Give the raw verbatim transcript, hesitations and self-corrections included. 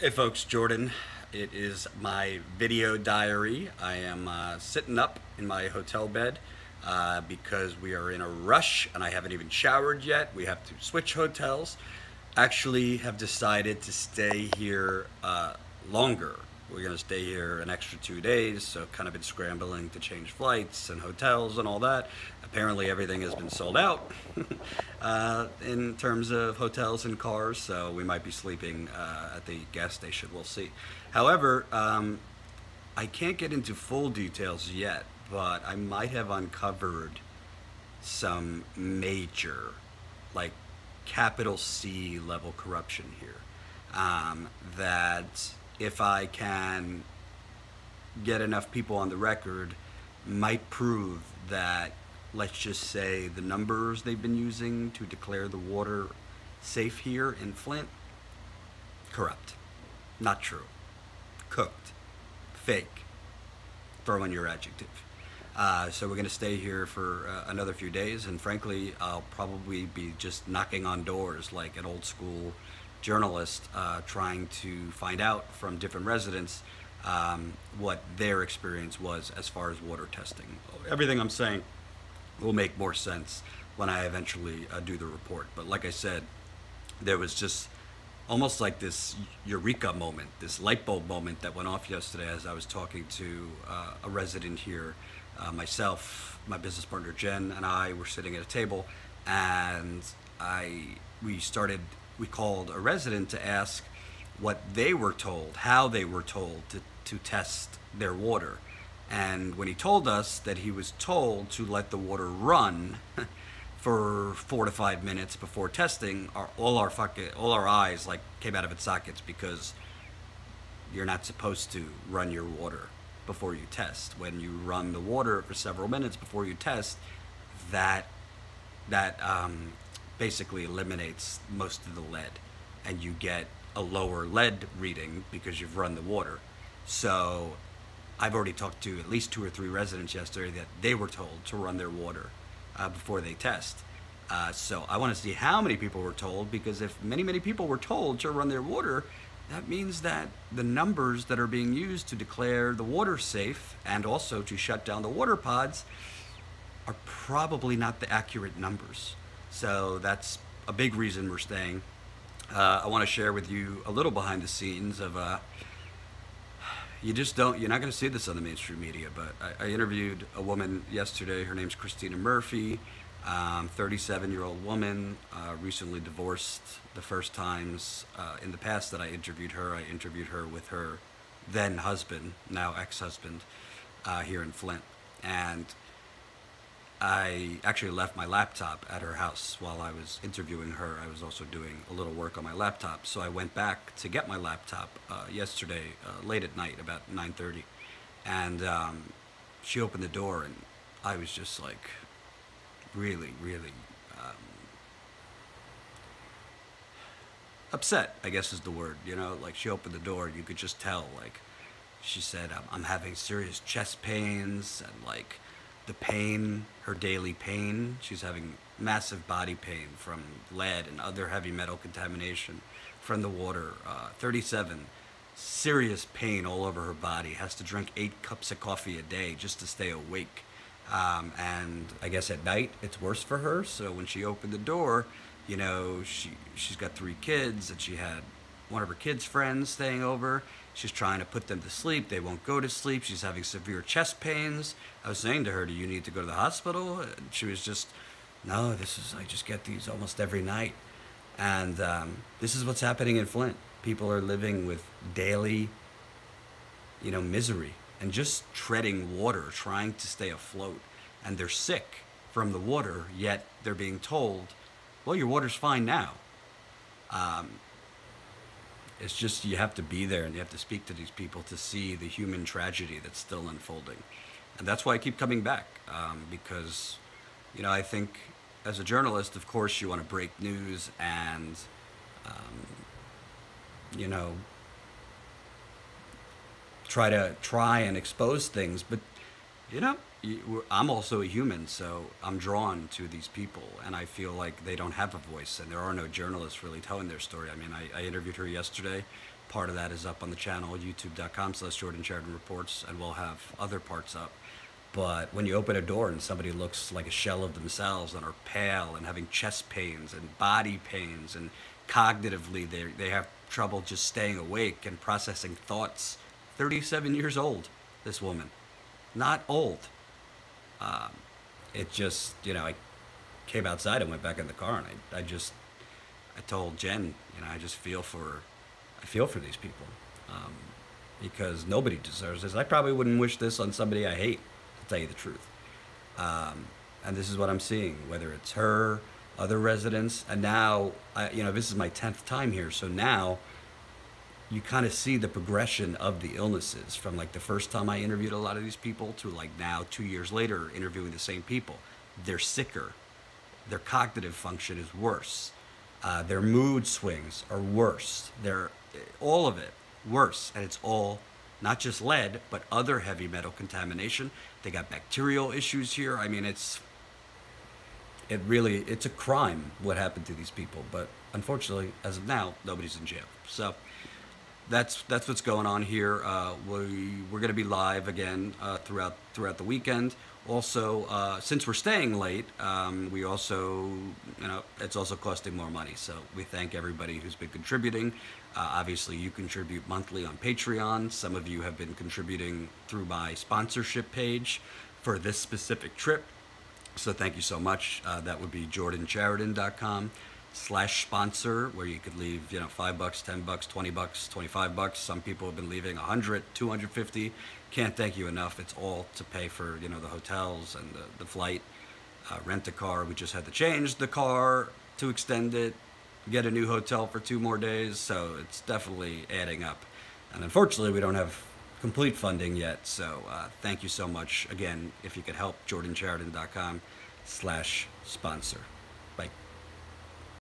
Hey folks, Jordan. It is my video diary. I am uh, sitting up in my hotel bed uh, because we are in a rush and I haven't even showered yet. We have to switch hotels. Actually have decided to stay here uh, longer. We're gonna stay here an extra two days, so kind of been scrambling to change flights and hotels and all that. Apparently everything has been sold out uh, in terms of hotels and cars, so we might be sleeping uh, at the gas station, we'll see. However, um, I can't get into full details yet, but I might have uncovered some major, like capital C level corruption here um, that if I can get enough people on the record, might prove that, let's just say, the numbers they've been using to declare the water safe here in Flint, corrupt, not true, cooked, fake, throw in your adjective. Uh, so we're gonna stay here for uh, another few days, and frankly, I'll probably be just knocking on doors like an old school journalist uh, trying to find out from different residents um, what their experience was as far as water testing. Everything I'm saying will make more sense when I eventually uh, do the report. But like I said, there was just almost like this eureka moment, this light bulb moment that went off yesterday as I was talking to uh, a resident here. Uh, myself, my business partner Jen, and I were sitting at a table, and I we started We called a resident to ask what they were told, how they were told to, to test their water. And when he told us that he was told to let the water run for four to five minutes before testing, our, all our fucking, all our eyes like came out of its sockets, because you're not supposed to run your water before you test. When you run the water for several minutes before you test, that, that, um, basically eliminates most of the lead, and you get a lower lead reading because you've run the water. So I've already talked to at least two or three residents yesterday that they were told to run their water uh, before they test. Uh, so I want to see how many people were told, because if many, many people were told to run their water, that means that the numbers that are being used to declare the water safe and also to shut down the water pods are probably not the accurate numbers. So that's a big reason we're staying. Uh, I want to share with you a little behind the scenes of, uh, you just don't, you're not going to see this on the mainstream media, but I, I interviewed a woman yesterday. Her name's Christina Murphy, um, thirty-seven-year-old woman, uh, recently divorced. The first times uh, in the past that I interviewed her, I interviewed her with her then husband, now ex-husband, uh, here in Flint. And I actually left my laptop at her house while I was interviewing her. I was also doing a little work on my laptop. So I went back to get my laptop uh, yesterday, uh, late at night, about nine thirty. And um, she opened the door, and I was just like, really, really um, upset, I guess is the word, you know? Like, she opened the door, and you could just tell, like, she said, I'm, I'm having serious chest pains, and like, the pain, her daily pain, she's having massive body pain from lead and other heavy metal contamination from the water. Uh, thirty-seven, serious pain all over her body, has to drink eight cups of coffee a day just to stay awake. Um, and I guess at night it's worse for her, so when she opened the door, you know, she, she's got three kids, and she had one of her kids' friends staying over. She's trying to put them to sleep. They won't go to sleep. She's having severe chest pains. I was saying to her, do you need to go to the hospital? And she was just, no, this is, I just get these almost every night. And um, this is what's happening in Flint. People are living with daily, you know, misery and just treading water, trying to stay afloat. And they're sick from the water, yet they're being told, well, your water's fine now. Um, It's just, you have to be there and you have to speak to these people to see the human tragedy that's still unfolding. And that's why I keep coming back, um, because, you know, I think as a journalist, of course, you want to break news and, um, you know, try to try and expose things. But, you know, I'm also a human, so I'm drawn to these people, and I feel like they don't have a voice, and there are no journalists really telling their story. I mean, I, I interviewed her yesterday. part of that is up on the channel, youtube dot com slash Jordan Chariton Reports, and we'll have other parts up. But when you open a door and somebody looks like a shell of themselves and are pale and having chest pains and body pains, and cognitively they, they have trouble just staying awake and processing thoughts, thirty-seven years old, this woman, not old. Um, it just, you know, I came outside and went back in the car, and I, I just, I told Jen, you know, I just feel for, I feel for these people, um, because nobody deserves this. I probably wouldn't wish this on somebody I hate, to tell you the truth. Um, and this is what I'm seeing, whether it's her, other residents, and now, I, you know, this is my tenth time here, so now you kind of see the progression of the illnesses from like the first time I interviewed a lot of these people to like now, two years later, interviewing the same people. They're sicker. Their cognitive function is worse. Uh, their mood swings are worse. They're, all of it, worse. And it's all not just lead, but other heavy metal contamination. They got bacterial issues here. I mean, it's, it really, it's a crime what happened to these people. But unfortunately, as of now, nobody's in jail. So That's that's what's going on here. Uh, we we're gonna be live again uh, throughout throughout the weekend. Also, uh, since we're staying late, um, we also you know it's also costing more money. So we thank everybody who's been contributing. Uh, obviously, you contribute monthly on Patreon. Some of you have been contributing through my sponsorship page for this specific trip. So thank you so much. Uh, that would be Jordan Chariton dot com slash sponsor, where you could leave, you know, five bucks, ten bucks, twenty bucks, twenty-five bucks. Some people have been leaving a hundred, two hundred fifty. Can't thank you enough. It's all to pay for, you know, the hotels and the, the flight, uh, rent a car. We just had to change the car to extend it, get a new hotel for two more days. So it's definitely adding up. And unfortunately, we don't have complete funding yet. So uh, thank you so much. Again, if you could help, Jordan Chariton dot com slash sponsor. Bye.